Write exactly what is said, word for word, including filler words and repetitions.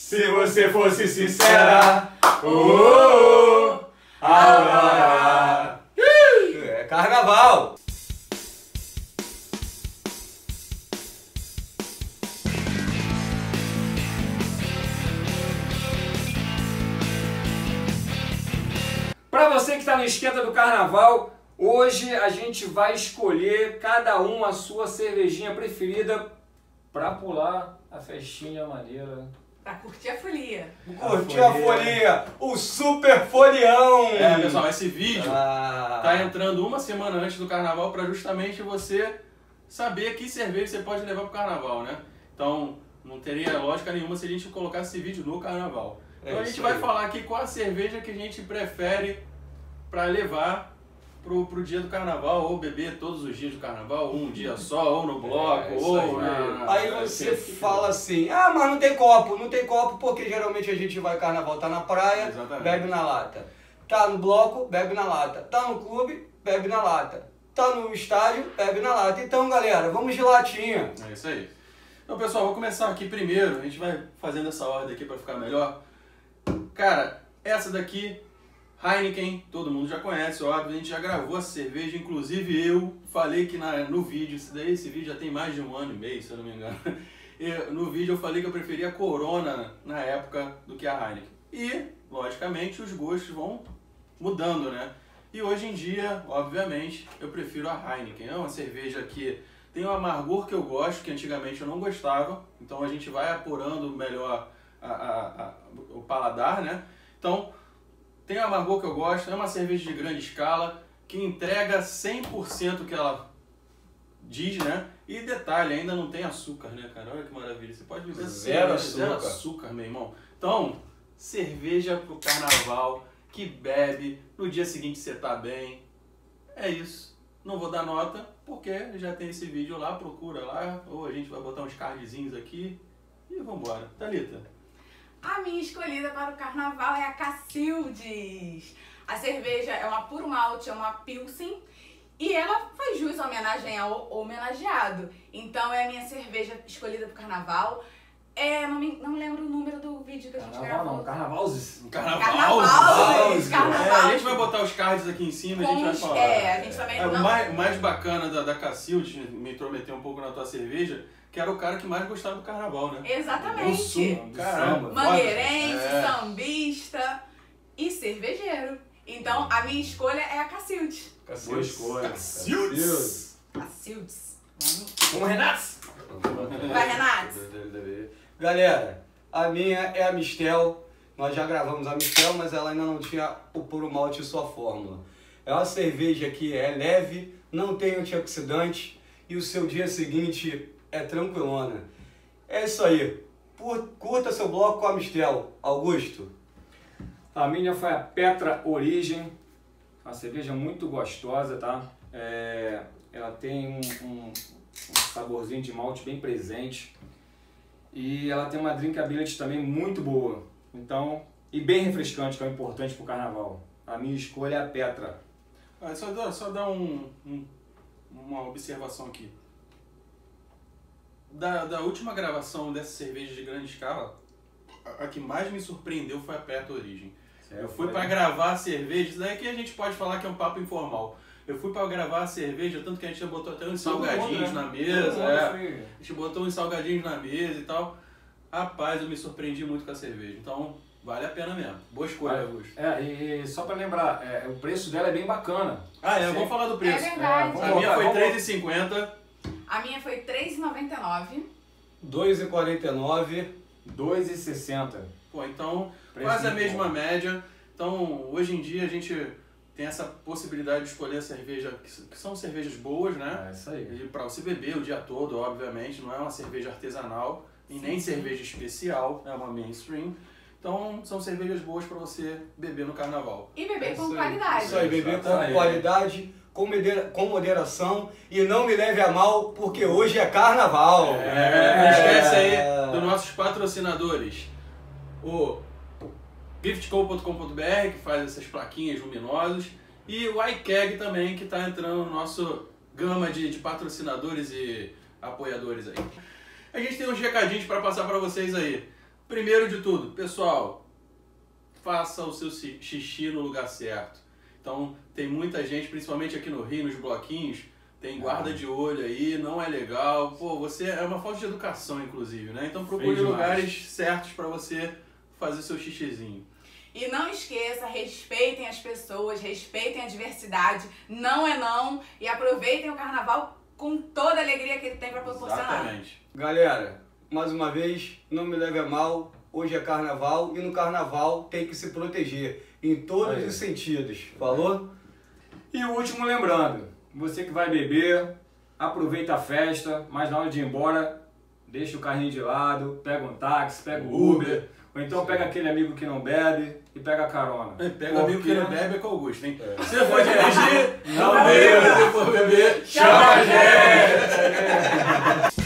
Se você fosse sincera, oh, oh, oh, ah, uh, é carnaval! Para você que está no esquenta do carnaval, hoje a gente vai escolher cada um a sua cervejinha preferida para pular a festinha maneira. Pra curtir a folia. A curtir a folia. O super folião. É, pessoal, esse vídeo ah. tá entrando uma semana antes do carnaval pra justamente você saber que cerveja você pode levar pro carnaval, né? Então, não teria lógica nenhuma se a gente colocasse esse vídeo no carnaval. Então é a gente vai aí. falar aqui qual a cerveja que a gente prefere pra levar pro, pro dia do carnaval, ou beber todos os dias do carnaval, ou um dia só, ou no bloco, é, ou... Aí, na... aí você fala assim, ah, mas não tem copo, não tem copo, porque geralmente a gente vai carnaval, tá na praia, Exatamente. bebe na lata. Tá no bloco, bebe na lata. Tá no clube, bebe na lata. Tá no estádio, bebe na lata. Então, galera, vamos de latinha. É isso aí. Então, pessoal, vou começar aqui primeiro, a gente vai fazendo essa ordem aqui pra ficar melhor. Cara, essa daqui... Heineken, todo mundo já conhece, óbvio, a gente já gravou a cerveja, inclusive eu falei que na, no vídeo, esse, daí, esse vídeo já tem mais de um ano e meio, se eu não me engano, eu, no vídeo eu falei que eu preferia a Corona na época do que a Heineken. E, logicamente, os gostos vão mudando, né? E hoje em dia, obviamente, eu prefiro a Heineken, é uma cerveja que tem um amargor que eu gosto, que antigamente eu não gostava, então a gente vai apurando melhor a, a, a, o paladar, né? Então... Tem um amargor que eu gosto, é uma cerveja de grande escala, que entrega cem por cento que ela diz, né? E detalhe, ainda não tem açúcar, né, cara? Olha que maravilha, você pode beber zero, zero açúcar. Zero açúcar, meu irmão. Então, cerveja pro carnaval, que bebe, no dia seguinte você tá bem. É isso. Não vou dar nota, porque já tem esse vídeo lá, procura lá, ou a gente vai botar uns cardzinhos aqui e vambora. Thalita. A minha escolhida para o carnaval é a Cacildes. A cerveja é uma puro malte, é uma pilsen, e ela faz jus à homenagem ao homenageado. Então é a minha cerveja escolhida para o carnaval. É, não, me, não lembro o número do vídeo que carnaval, a gente gravou. Não, carnavalzes. Carnavalzes. Carnavalzes. Carnavalzes. É, a gente vai botar os cards aqui em cima e a gente vai falar. É, a gente também... É, não... O mais, mais bacana da, da Cacildes, me intrometer um pouco na tua cerveja, que era o cara que mais gostava do carnaval, né? Exatamente. O sul, caramba. Mangueirense, é. sambista e cervejeiro. Então, a minha escolha é a Cacildes. Cacildes. Cacildes. Cacildes. Cacildes. Vamos, Renato. Vai, Renato. Galera, a minha é a Amstel. Nós já gravamos a Amstel, mas ela ainda não tinha o puro malte e sua fórmula. É uma cerveja que é leve, não tem antioxidante e o seu dia seguinte... É tranquilona. É isso aí. Por, curta seu bloco com a Amstel. Augusto. A minha foi a Petra Origem. Uma cerveja muito gostosa, tá? É, ela tem um, um, um saborzinho de malte bem presente. E ela tem uma drinkability também muito boa. Então, e bem refrescante, que é o importante pro carnaval. A minha escolha é a Petra. Ah, só dá, só dá um, um, uma observação aqui. Da, da última gravação dessa cerveja de grande escala, a, a que mais me surpreendeu foi a Petra Origem. Certo, eu fui para gravar a cerveja, daí que a gente pode falar que é um papo informal. Eu fui para gravar a cerveja, tanto que a gente botou até uns salgadinhos na mesa, é, a gente botou uns salgadinhos na mesa e tal. Rapaz, eu me surpreendi muito com a cerveja, então vale a pena mesmo. Boa escolha, Augusto. É, e, e só para lembrar, é, o preço dela é bem bacana. Ah, é, vamos falar do preço. É verdade. É, a minha foi três reais e cinquenta. A minha foi três reais e noventa e nove. dois reais e quarenta e nove. dois reais e sessenta. Pô, então quase a mesma média. Então hoje em dia a gente tem essa possibilidade de escolher a cerveja, que são cervejas boas, né? É isso aí. E pra você beber o dia todo, obviamente, não é uma cerveja artesanal e Sim. nem cerveja especial, é uma mainstream. Então, são cervejas boas para você beber no carnaval. E beber com qualidade. Isso aí, beber com qualidade, com moderação. E não me leve a mal, porque hoje é carnaval. É, não esquece aí dos nossos patrocinadores. O giftco ponto com ponto br, que faz essas plaquinhas luminosas. E o iKeg também, que está entrando no nosso gama de, de patrocinadores e apoiadores aí. A gente tem uns recadinhos para passar para vocês aí. Primeiro de tudo, pessoal, faça o seu xixi no lugar certo. Então, tem muita gente, principalmente aqui no Rio, nos bloquinhos, tem guarda de olho aí, não é legal. Pô, você é uma falta de educação, inclusive, né? Então, procure lugares certos para você fazer seu xixizinho. E não esqueça, respeitem as pessoas, respeitem a diversidade, não é não, e aproveitem o carnaval com toda a alegria que ele tem para proporcionar. Exatamente. Galera, mais uma vez, não me leve a mal, hoje é carnaval e no carnaval tem que se proteger em todos Aí. os sentidos, falou? E o último lembrando, você que vai beber, aproveita a festa, mas na hora de ir embora, deixa o carrinho de lado, pega um táxi, pega o Uber, Uber. Ou então pega aquele amigo que não bebe e pega a carona. É, pega o amigo que não bebe é com o Augusto, hein? É. Se for dirigir, não beba, se for beber, chama a gente!